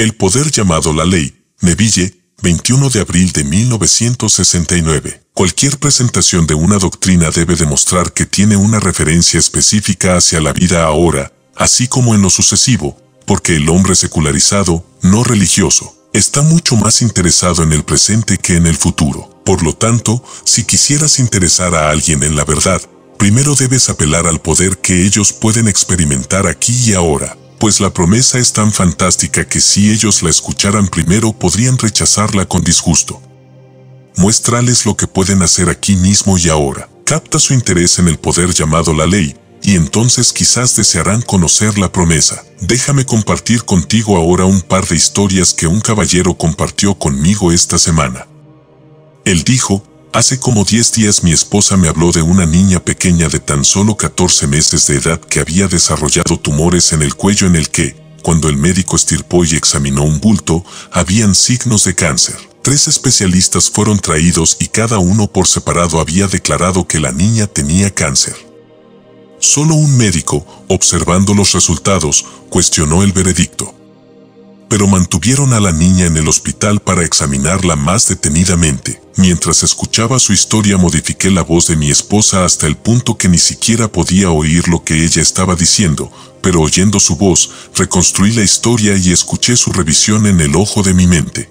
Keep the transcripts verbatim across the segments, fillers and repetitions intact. El poder llamado la ley, Neville, veintiuno de abril de mil novecientos sesenta y nueve. Cualquier presentación de una doctrina debe demostrar que tiene una referencia específica hacia la vida ahora, así como en lo sucesivo, porque el hombre secularizado, no religioso, está mucho más interesado en el presente que en el futuro. Por lo tanto, si quisieras interesar a alguien en la verdad, primero debes apelar al poder que ellos pueden experimentar aquí y ahora, pues la promesa es tan fantástica que si ellos la escucharan primero podrían rechazarla con disgusto. Muéstrales lo que pueden hacer aquí mismo y ahora. Capta su interés en el poder llamado la ley, y entonces quizás desearán conocer la promesa. Déjame compartir contigo ahora un par de historias que un caballero compartió conmigo esta semana. Él dijo, hace como diez días mi esposa me habló de una niña pequeña de tan solo catorce meses de edad que había desarrollado tumores en el cuello en el que, cuando el médico estirpó y examinó un bulto, habían signos de cáncer. Tres especialistas fueron traídos y cada uno por separado había declarado que la niña tenía cáncer. Solo un médico, observando los resultados, cuestionó el veredicto. Pero mantuvieron a la niña en el hospital para examinarla más detenidamente. Mientras escuchaba su historia modifiqué la voz de mi esposa hasta el punto que ni siquiera podía oír lo que ella estaba diciendo, pero oyendo su voz, reconstruí la historia y escuché su revisión en el ojo de mi mente.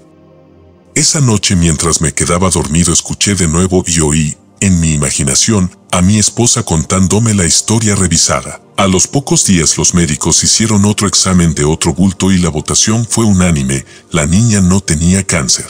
Esa noche mientras me quedaba dormido escuché de nuevo y oí, en mi imaginación, a mi esposa contándome la historia revisada. A los pocos días los médicos hicieron otro examen de otro bulto y la votación fue unánime, la niña no tenía cáncer.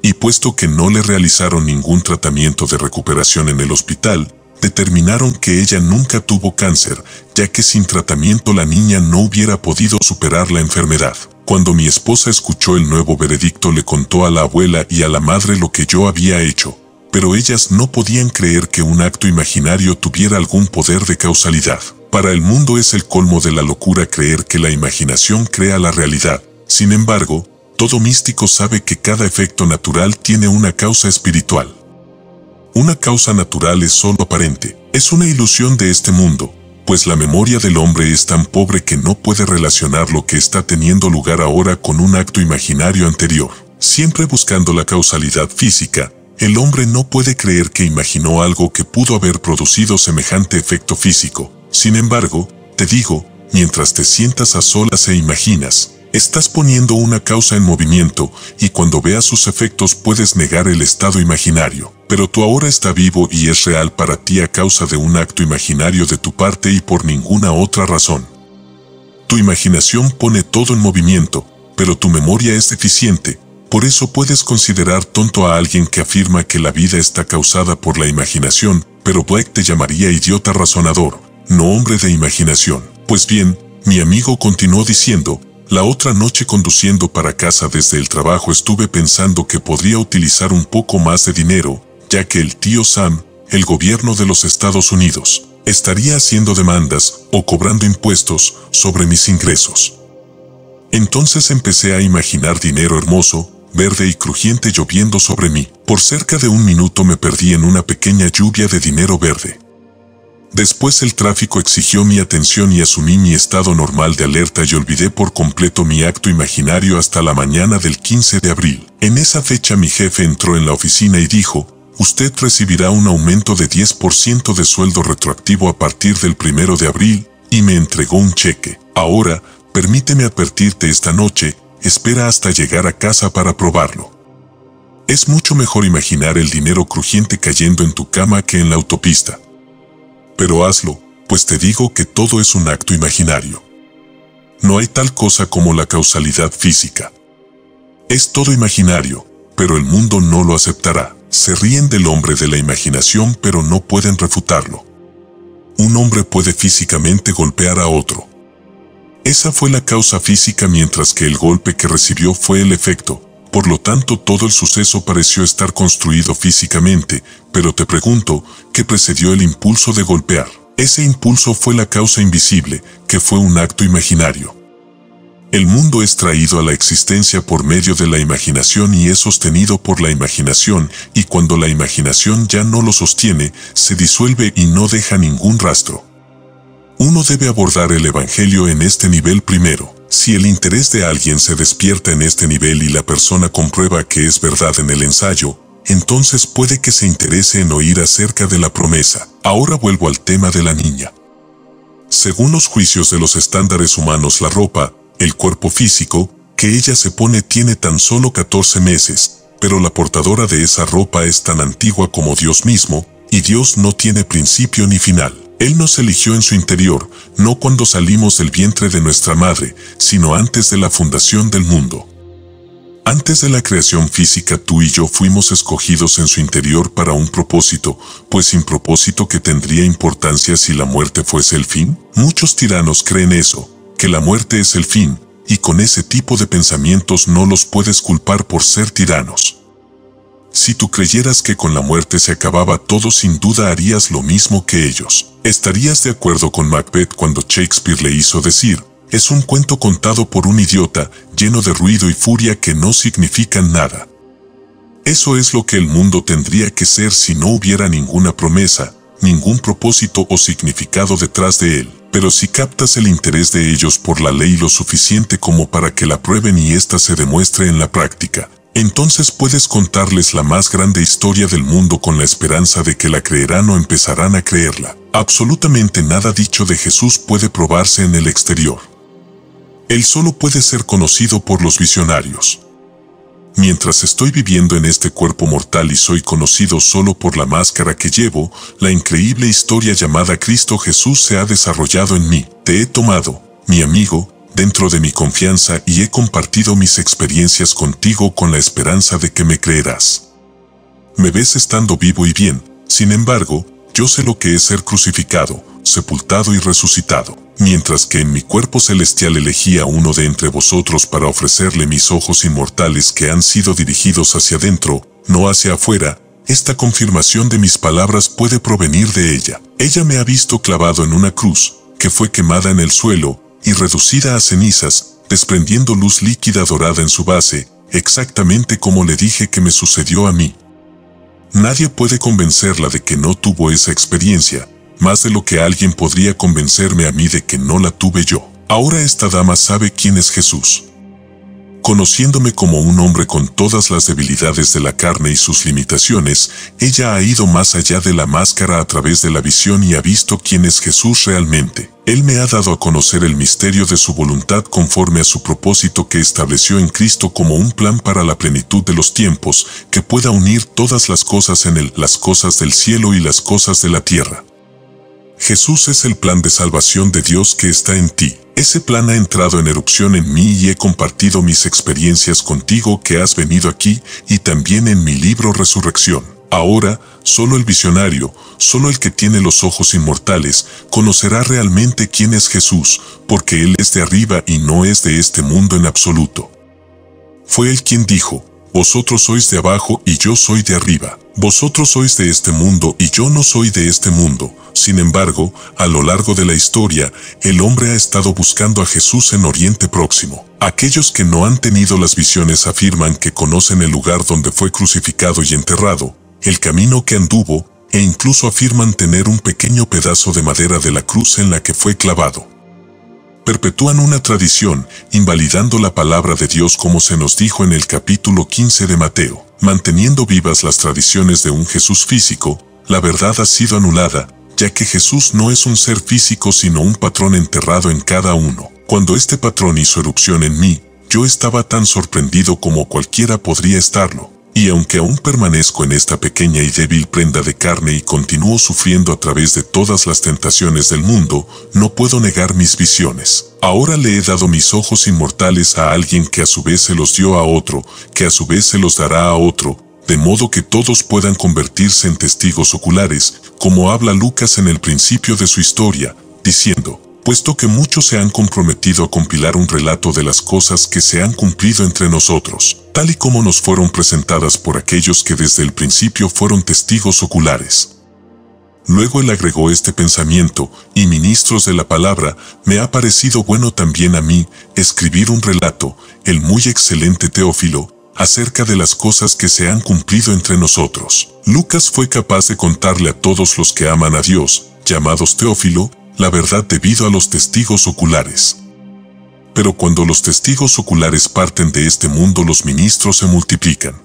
Y puesto que no le realizaron ningún tratamiento de recuperación en el hospital, determinaron que ella nunca tuvo cáncer, ya que sin tratamiento la niña no hubiera podido superar la enfermedad. Cuando mi esposa escuchó el nuevo veredicto le contó a la abuela y a la madre lo que yo había hecho. Pero ellas no podían creer que un acto imaginario tuviera algún poder de causalidad. Para el mundo es el colmo de la locura creer que la imaginación crea la realidad. Sin embargo, todo místico sabe que cada efecto natural tiene una causa espiritual. Una causa natural es solo aparente. Es una ilusión de este mundo, pues la memoria del hombre es tan pobre que no puede relacionar lo que está teniendo lugar ahora con un acto imaginario anterior. Siempre buscando la causalidad física, el hombre no puede creer que imaginó algo que pudo haber producido semejante efecto físico. Sin embargo, te digo, mientras te sientas a solas e imaginas, estás poniendo una causa en movimiento y cuando veas sus efectos puedes negar el estado imaginario. Pero tu ahora está vivo y es real para ti a causa de un acto imaginario de tu parte y por ninguna otra razón. Tu imaginación pone todo en movimiento, pero tu memoria es deficiente. Por eso puedes considerar tonto a alguien que afirma que la vida está causada por la imaginación, pero Blake te llamaría idiota razonador, no hombre de imaginación. Pues bien, mi amigo continuó diciendo, la otra noche conduciendo para casa desde el trabajo estuve pensando que podría utilizar un poco más de dinero, ya que el tío Sam, el gobierno de los Estados Unidos, estaría haciendo demandas o cobrando impuestos sobre mis ingresos. Entonces empecé a imaginar dinero hermoso, verde y crujiente lloviendo sobre mí. Por cerca de un minuto me perdí en una pequeña lluvia de dinero verde. Después el tráfico exigió mi atención y asumí mi estado normal de alerta y olvidé por completo mi acto imaginario hasta la mañana del quince de abril. En esa fecha mi jefe entró en la oficina y dijo, usted recibirá un aumento de diez por ciento de sueldo retroactivo a partir del primero de abril, y me entregó un cheque. Ahora, permíteme advertirte esta noche, espera hasta llegar a casa para probarlo. Es mucho mejor imaginar el dinero crujiente cayendo en tu cama que en la autopista. Pero hazlo, pues te digo que todo es un acto imaginario. No hay tal cosa como la causalidad física. Es todo imaginario, pero el mundo no lo aceptará. Se ríen del hombre de la imaginación, pero no pueden refutarlo. Un hombre puede físicamente golpear a otro. Esa fue la causa física mientras que el golpe que recibió fue el efecto. Por lo tanto, todo el suceso pareció estar construido físicamente, pero te pregunto, ¿qué precedió el impulso de golpear? Ese impulso fue la causa invisible, que fue un acto imaginario. El mundo es traído a la existencia por medio de la imaginación y es sostenido por la imaginación, y cuando la imaginación ya no lo sostiene, se disuelve y no deja ningún rastro. Uno debe abordar el Evangelio en este nivel primero. Si el interés de alguien se despierta en este nivel y la persona comprueba que es verdad en el ensayo, entonces puede que se interese en oír acerca de la promesa. Ahora vuelvo al tema de la niña. Según los juicios de los estándares humanos, la ropa, el cuerpo físico, que ella se pone tiene tan solo catorce meses, pero la portadora de esa ropa es tan antigua como Dios mismo, y Dios no tiene principio ni final. Él nos eligió en su interior, no cuando salimos del vientre de nuestra madre, sino antes de la fundación del mundo. Antes de la creación física, tú y yo fuimos escogidos en su interior para un propósito, pues sin propósito, ¿qué tendría importancia si la muerte fuese el fin? Muchos tiranos creen eso, que la muerte es el fin, y con ese tipo de pensamientos no los puedes culpar por ser tiranos. Si tú creyeras que con la muerte se acababa todo, sin duda harías lo mismo que ellos. Estarías de acuerdo con Macbeth cuando Shakespeare le hizo decir, es un cuento contado por un idiota, lleno de ruido y furia que no significan nada. Eso es lo que el mundo tendría que ser si no hubiera ninguna promesa, ningún propósito o significado detrás de él. Pero si captas el interés de ellos por la ley lo suficiente como para que la prueben y ésta se demuestre en la práctica, entonces puedes contarles la más grande historia del mundo con la esperanza de que la creerán o empezarán a creerla. Absolutamente nada dicho de Jesús puede probarse en el exterior. Él solo puede ser conocido por los visionarios. Mientras estoy viviendo en este cuerpo mortal y soy conocido solo por la máscara que llevo, la increíble historia llamada Cristo Jesús se ha desarrollado en mí. Te he tomado, mi amigo, dentro de mi confianza y he compartido mis experiencias contigo con la esperanza de que me creerás. Me ves estando vivo y bien, sin embargo, yo sé lo que es ser crucificado, sepultado y resucitado. Mientras que en mi cuerpo celestial elegí a uno de entre vosotros para ofrecerle mis ojos inmortales que han sido dirigidos hacia adentro, no hacia afuera, esta confirmación de mis palabras puede provenir de ella. Ella me ha visto clavado en una cruz, que fue quemada en el suelo, y reducida a cenizas, desprendiendo luz líquida dorada en su base, exactamente como le dije que me sucedió a mí. Nadie puede convencerla de que no tuvo esa experiencia, más de lo que alguien podría convencerme a mí de que no la tuve yo. Ahora esta dama sabe quién es Jesús. Conociéndome como un hombre con todas las debilidades de la carne y sus limitaciones, ella ha ido más allá de la máscara a través de la visión y ha visto quién es Jesús realmente. Él me ha dado a conocer el misterio de su voluntad conforme a su propósito que estableció en Cristo como un plan para la plenitud de los tiempos, que pueda unir todas las cosas en él, las cosas del cielo y las cosas de la tierra. Jesús es el plan de salvación de Dios que está en ti. Ese plan ha entrado en erupción en mí y he compartido mis experiencias contigo que has venido aquí y también en mi libro Resurrección. Ahora, solo el visionario, solo el que tiene los ojos inmortales, conocerá realmente quién es Jesús, porque Él es de arriba y no es de este mundo en absoluto. Fue Él quien dijo, vosotros sois de abajo y yo soy de arriba. Vosotros sois de este mundo y yo no soy de este mundo. Sin embargo, a lo largo de la historia, el hombre ha estado buscando a Jesús en Oriente Próximo. Aquellos que no han tenido las visiones afirman que conocen el lugar donde fue crucificado y enterrado, el camino que anduvo, e incluso afirman tener un pequeño pedazo de madera de la cruz en la que fue clavado. Perpetúan una tradición, invalidando la palabra de Dios como se nos dijo en el capítulo quince de Mateo. Manteniendo vivas las tradiciones de un Jesús físico, la verdad ha sido anulada, ya que Jesús no es un ser físico sino un patrón enterrado en cada uno. Cuando este patrón hizo erupción en mí, yo estaba tan sorprendido como cualquiera podría estarlo, y aunque aún permanezco en esta pequeña y débil prenda de carne y continúo sufriendo a través de todas las tentaciones del mundo, no puedo negar mis visiones. Ahora le he dado mis ojos inmortales a alguien que a su vez se los dio a otro, que a su vez se los dará a otro, de modo que todos puedan convertirse en testigos oculares, como habla Lucas en el principio de su historia, diciendo, puesto que muchos se han comprometido a compilar un relato de las cosas que se han cumplido entre nosotros, tal y como nos fueron presentadas por aquellos que desde el principio fueron testigos oculares. Luego él agregó este pensamiento, y ministros de la palabra, me ha parecido bueno también a mí, escribir un relato, el muy excelente Teófilo, acerca de las cosas que se han cumplido entre nosotros. Lucas fue capaz de contarle a todos los que aman a Dios, llamados Teófilo, la verdad debido a los testigos oculares. pero cuando los testigos oculares parten de este mundo, los ministros se multiplican.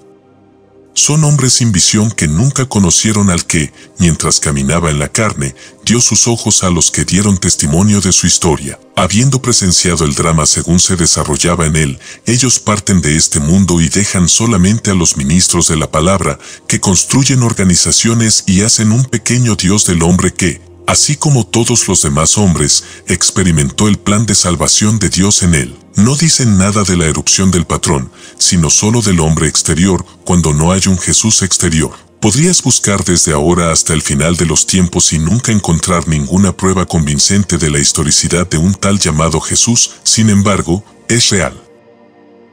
Son hombres sin visión que nunca conocieron al que, mientras caminaba en la carne, dio sus ojos a los que dieron testimonio de su historia. Habiendo presenciado el drama según se desarrollaba en él, ellos parten de este mundo y dejan solamente a los ministros de la palabra, que construyen organizaciones y hacen un pequeño Dios del hombre que, así como todos los demás hombres, experimentó el plan de salvación de Dios en él. No dicen nada de la erupción del patrón, sino solo del hombre exterior, cuando no hay un Jesús exterior. Podrías buscar desde ahora hasta el final de los tiempos y nunca encontrar ninguna prueba convincente de la historicidad de un tal llamado Jesús, sin embargo, es real.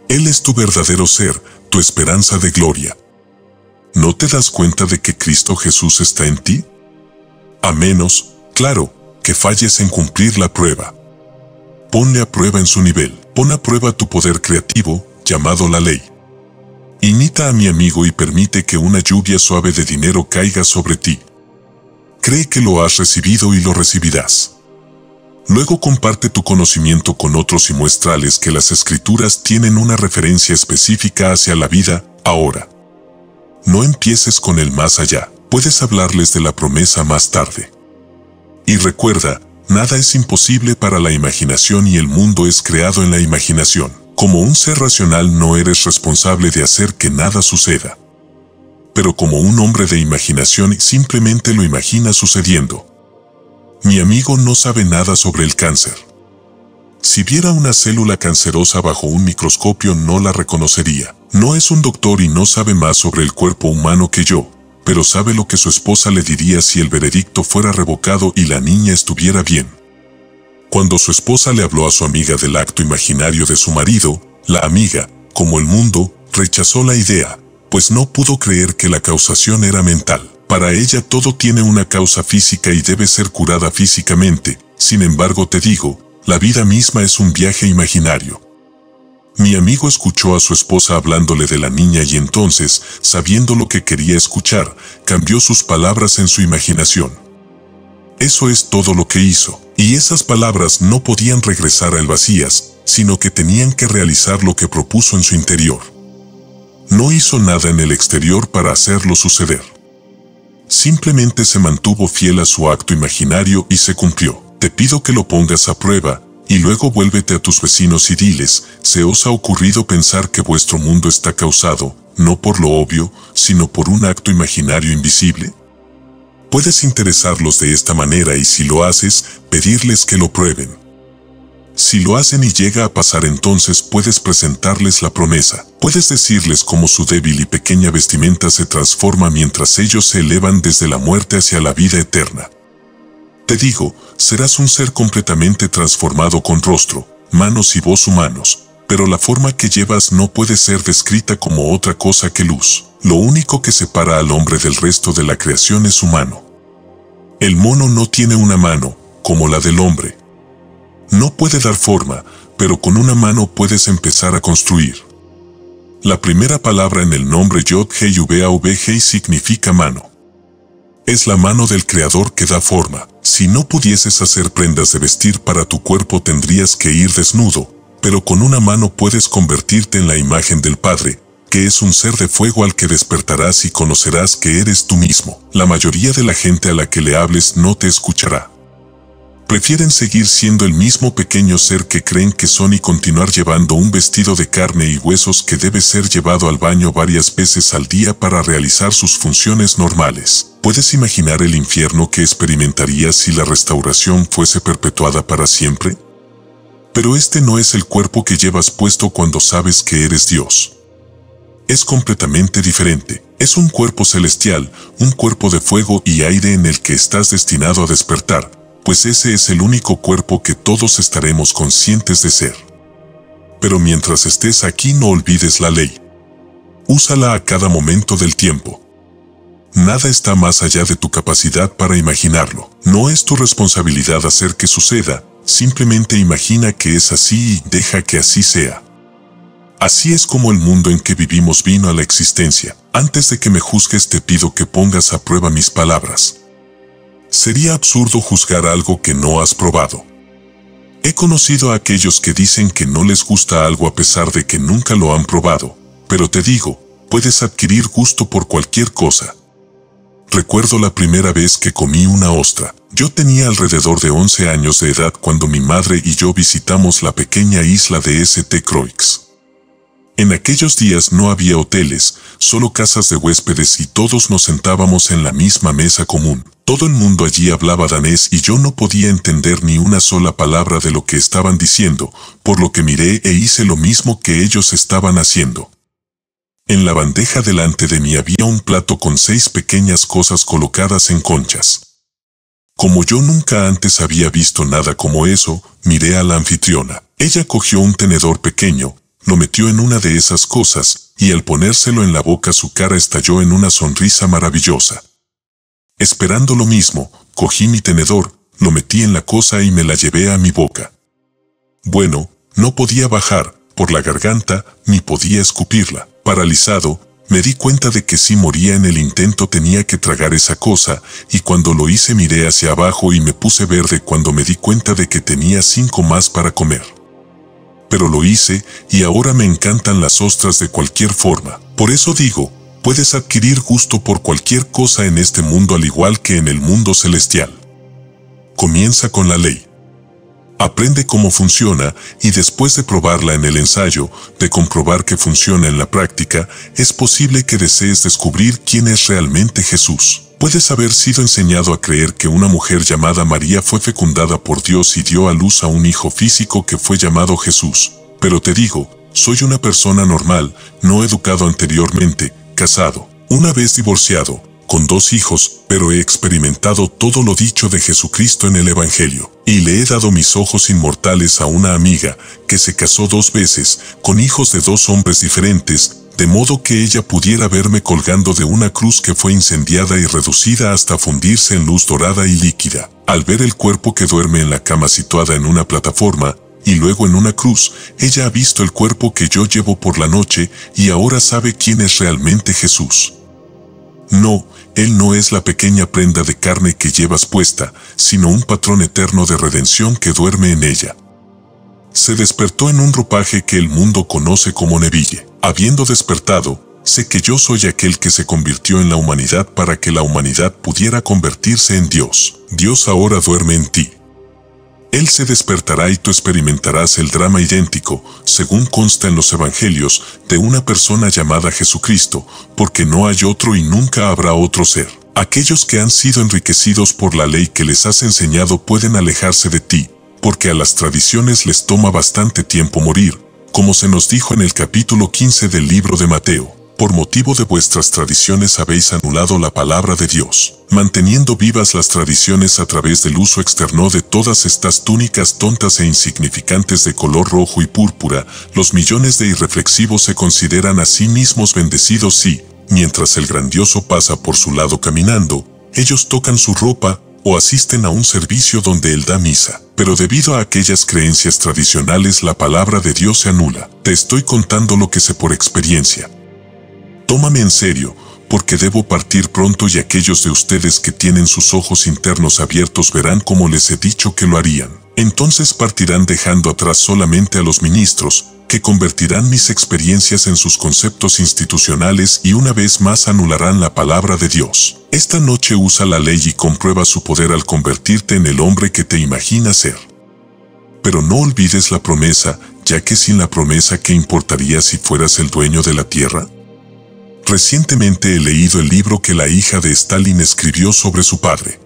Él es tu verdadero ser, tu esperanza de gloria. ¿No te das cuenta de que Cristo Jesús está en ti? A menos, claro, que falles en cumplir la prueba. Ponle a prueba en su nivel. Pon a prueba tu poder creativo, llamado la ley. Imita a mi amigo y permite que una lluvia suave de dinero caiga sobre ti. Cree que lo has recibido y lo recibirás. Luego comparte tu conocimiento con otros y muéstrales que las escrituras tienen una referencia específica hacia la vida, ahora. No empieces con el más allá. Puedes hablarles de la promesa más tarde. Y recuerda, nada es imposible para la imaginación y el mundo es creado en la imaginación. Como un ser racional no eres responsable de hacer que nada suceda. Pero como un hombre de imaginación simplemente lo imagina sucediendo. Mi amigo no sabe nada sobre el cáncer. Si viera una célula cancerosa bajo un microscopio no la reconocería. No es un doctor y no sabe más sobre el cuerpo humano que yo. Pero sabe lo que su esposa le diría si el veredicto fuera revocado y la niña estuviera bien. Cuando su esposa le habló a su amiga del acto imaginario de su marido, la amiga, como el mundo, rechazó la idea, pues no pudo creer que la causación era mental. Para ella todo tiene una causa física y debe ser curada físicamente, sin embargo te digo, la vida misma es un viaje imaginario. Mi amigo escuchó a su esposa hablándole de la niña y entonces, sabiendo lo que quería escuchar, cambió sus palabras en su imaginación. Eso es todo lo que hizo, y esas palabras no podían regresar al vacías, sino que tenían que realizar lo que propuso en su interior. No hizo nada en el exterior para hacerlo suceder. Simplemente se mantuvo fiel a su acto imaginario y se cumplió. Te pido que lo pongas a prueba, y luego vuélvete a tus vecinos y diles, ¿se os ha ocurrido pensar que vuestro mundo está causado, no por lo obvio, sino por un acto imaginario invisible? Puedes interesarlos de esta manera y si lo haces, pedirles que lo prueben. Si lo hacen y llega a pasar entonces puedes presentarles la promesa. Puedes decirles cómo su débil y pequeña vestimenta se transforma mientras ellos se elevan desde la muerte hacia la vida eterna. Te digo, serás un ser completamente transformado con rostro, manos y voz humanos, pero la forma que llevas no puede ser descrita como otra cosa que luz. Lo único que separa al hombre del resto de la creación es humano. El mono no tiene una mano, como la del hombre. No puede dar forma, pero con una mano puedes empezar a construir. La primera palabra en el nombre Y H V H significa mano. Es la mano del Creador que da forma. Si no pudieses hacer prendas de vestir para tu cuerpo tendrías que ir desnudo, pero con una mano puedes convertirte en la imagen del Padre, que es un ser de fuego al que despertarás y conocerás que eres tú mismo. La mayoría de la gente a la que le hables no te escuchará. Prefieren seguir siendo el mismo pequeño ser que creen que son y continuar llevando un vestido de carne y huesos que debe ser llevado al baño varias veces al día para realizar sus funciones normales. ¿Puedes imaginar el infierno que experimentarías si la restauración fuese perpetuada para siempre? Pero este no es el cuerpo que llevas puesto cuando sabes que eres Dios. Es completamente diferente. Es un cuerpo celestial, un cuerpo de fuego y aire en el que estás destinado a despertar, pues ese es el único cuerpo que todos estaremos conscientes de ser. Pero mientras estés aquí no olvides la ley. Úsala a cada momento del tiempo. Nada está más allá de tu capacidad para imaginarlo. No es tu responsabilidad hacer que suceda, simplemente imagina que es así y deja que así sea. Así es como el mundo en que vivimos vino a la existencia. Antes de que me juzgues te pido que pongas a prueba mis palabras. Sería absurdo juzgar algo que no has probado. He conocido a aquellos que dicen que no les gusta algo a pesar de que nunca lo han probado, pero te digo, puedes adquirir gusto por cualquier cosa. Recuerdo la primera vez que comí una ostra. Yo tenía alrededor de once años de edad cuando mi madre y yo visitamos la pequeña isla de Saint Croix. En aquellos días no había hoteles, solo casas de huéspedes y todos nos sentábamos en la misma mesa común. Todo el mundo allí hablaba danés y yo no podía entender ni una sola palabra de lo que estaban diciendo, por lo que miré e hice lo mismo que ellos estaban haciendo. En la bandeja delante de mí había un plato con seis pequeñas cosas colocadas en conchas. Como yo nunca antes había visto nada como eso, miré a la anfitriona. Ella cogió un tenedor pequeño, lo metió en una de esas cosas, y al ponérselo en la boca su cara estalló en una sonrisa maravillosa. Esperando lo mismo, cogí mi tenedor, lo metí en la cosa y me la llevé a mi boca. Bueno, no podía bajar, por la garganta, ni podía escupirla. Paralizado, me di cuenta de que si moría en el intento tenía que tragar esa cosa, y cuando lo hice miré hacia abajo y me puse verde cuando me di cuenta de que tenía cinco más para comer. Pero lo hice, y ahora me encantan las ostras de cualquier forma. Por eso digo, puedes adquirir gusto por cualquier cosa en este mundo al igual que en el mundo celestial. Comienza con la ley. Aprende cómo funciona, y después de probarla en el ensayo, de comprobar que funciona en la práctica, es posible que desees descubrir quién es realmente Jesús. Puedes haber sido enseñado a creer que una mujer llamada María fue fecundada por Dios y dio a luz a un hijo físico que fue llamado Jesús. Pero te digo, soy una persona normal, no educado anteriormente, casado, una vez divorciado, con dos hijos, pero he experimentado todo lo dicho de Jesucristo en el Evangelio. Y le he dado mis ojos inmortales a una amiga, que se casó dos veces, con hijos de dos hombres diferentes, de modo que ella pudiera verme colgando de una cruz que fue incendiada y reducida hasta fundirse en luz dorada y líquida. Al ver el cuerpo que duerme en la cama situada en una plataforma, y luego en una cruz, ella ha visto el cuerpo que yo llevo por la noche, y ahora sabe quién es realmente Jesús. No, Él no es la pequeña prenda de carne que llevas puesta, sino un patrón eterno de redención que duerme en ella. Se despertó en un ropaje que el mundo conoce como Neville. Habiendo despertado, sé que yo soy aquel que se convirtió en la humanidad para que la humanidad pudiera convertirse en Dios. Dios ahora duerme en ti. Él se despertará y tú experimentarás el drama idéntico, según consta en los evangelios, de una persona llamada Jesucristo, porque no hay otro y nunca habrá otro ser. Aquellos que han sido enriquecidos por la ley que les has enseñado pueden alejarse de ti, porque a las tradiciones les toma bastante tiempo morir, como se nos dijo en el capítulo quince del libro de Mateo. Por motivo de vuestras tradiciones habéis anulado la palabra de Dios. Manteniendo vivas las tradiciones a través del uso externo de todas estas túnicas tontas e insignificantes de color rojo y púrpura, los millones de irreflexivos se consideran a sí mismos bendecidos y, mientras el grandioso pasa por su lado caminando, ellos tocan su ropa, o asisten a un servicio donde Él da misa. Pero debido a aquellas creencias tradicionales la palabra de Dios se anula. Te estoy contando lo que sé por experiencia. Tómame en serio, porque debo partir pronto y aquellos de ustedes que tienen sus ojos internos abiertos verán como les he dicho que lo harían. Entonces partirán dejando atrás solamente a los ministros, que convertirán mis experiencias en sus conceptos institucionales y una vez más anularán la palabra de Dios. Esta noche usa la ley y comprueba su poder al convertirte en el hombre que te imaginas ser. Pero no olvides la promesa, ya que sin la promesa, ¿qué importaría si fueras el dueño de la tierra? Recientemente he leído el libro que la hija de Stalin escribió sobre su padre.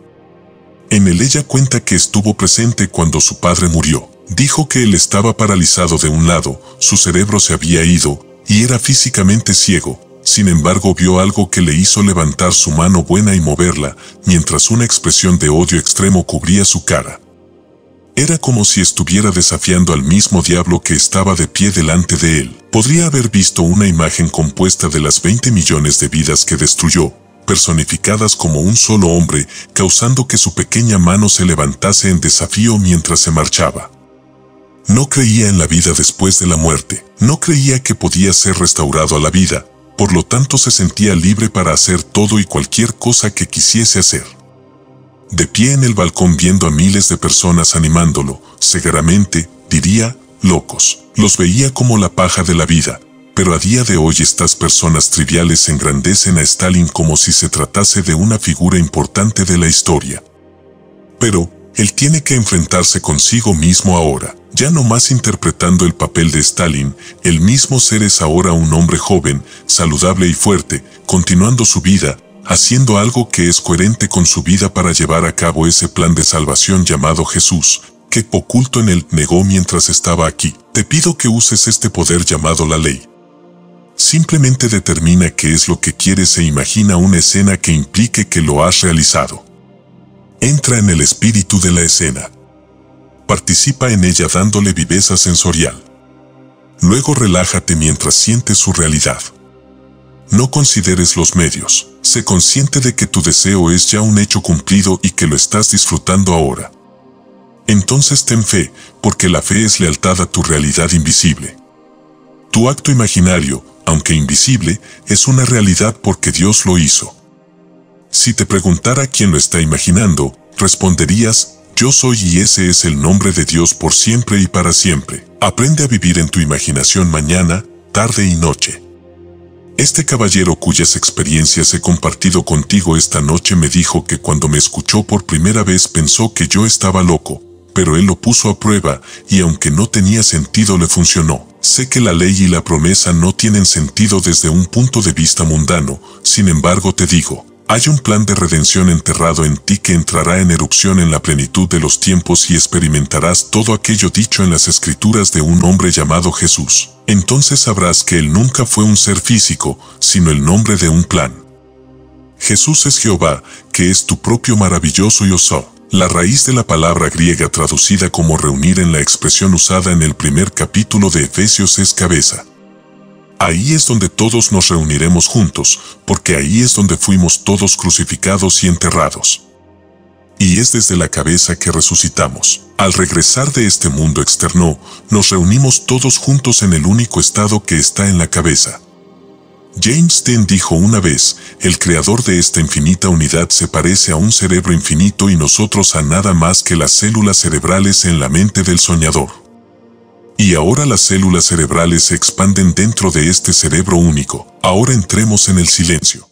En él ella cuenta que estuvo presente cuando su padre murió. Dijo que él estaba paralizado de un lado, su cerebro se había ido, y era físicamente ciego, sin embargo vio algo que le hizo levantar su mano buena y moverla, mientras una expresión de odio extremo cubría su cara. Era como si estuviera desafiando al mismo diablo que estaba de pie delante de él. Podría haber visto una imagen compuesta de las veinte millones de vidas que destruyó, personificadas como un solo hombre, causando que su pequeña mano se levantase en desafío mientras se marchaba. No creía en la vida después de la muerte. No creía que podía ser restaurado a la vida, por lo tanto se sentía libre para hacer todo y cualquier cosa que quisiese hacer. de pie en el balcón viendo a miles de personas animándolo, seguramente, diría, locos. Los veía como la paja de la vida, pero a día de hoy estas personas triviales engrandecen a Stalin como si se tratase de una figura importante de la historia. Pero, él tiene que enfrentarse consigo mismo ahora, ya no más interpretando el papel de Stalin, el mismo ser es ahora un hombre joven, saludable y fuerte, continuando su vida, haciendo algo que es coherente con su vida para llevar a cabo ese plan de salvación llamado Jesús, que oculto en él negó mientras estaba aquí. Te pido que uses este poder llamado la ley. Simplemente determina qué es lo que quieres e imagina una escena que implique que lo has realizado. Entra en el espíritu de la escena. Participa en ella dándole viveza sensorial. Luego relájate mientras sientes su realidad. No consideres los medios. Sé consciente de que tu deseo es ya un hecho cumplido y que lo estás disfrutando ahora. Entonces ten fe, porque la fe es lealtad a tu realidad invisible. Tu acto imaginario, aunque invisible, es una realidad porque Dios lo hizo. Si te preguntara quién lo está imaginando, responderías, yo soy y ese es el nombre de Dios por siempre y para siempre. Aprende a vivir en tu imaginación mañana, tarde y noche. Este caballero cuyas experiencias he compartido contigo esta noche me dijo que cuando me escuchó por primera vez pensó que yo estaba loco, pero él lo puso a prueba y aunque no tenía sentido le funcionó. Sé que la ley y la promesa no tienen sentido desde un punto de vista mundano, sin embargo te digo, hay un plan de redención enterrado en ti que entrará en erupción en la plenitud de los tiempos y experimentarás todo aquello dicho en las escrituras de un hombre llamado Jesús. Entonces sabrás que él nunca fue un ser físico, sino el nombre de un plan. Jesús es Jehová, que es tu propio maravilloso yo soy. La raíz de la palabra griega traducida como reunir en la expresión usada en el primer capítulo de Efesios es cabeza. Ahí es donde todos nos reuniremos juntos, porque ahí es donde fuimos todos crucificados y enterrados. Y es desde la cabeza que resucitamos. Al regresar de este mundo externo, nos reunimos todos juntos en el único estado que está en la cabeza. James Tenn dijo una vez, el creador de esta infinita unidad se parece a un cerebro infinito y nosotros a nada más que las células cerebrales en la mente del soñador. Y ahora las células cerebrales se expanden dentro de este cerebro único. Ahora entremos en el silencio.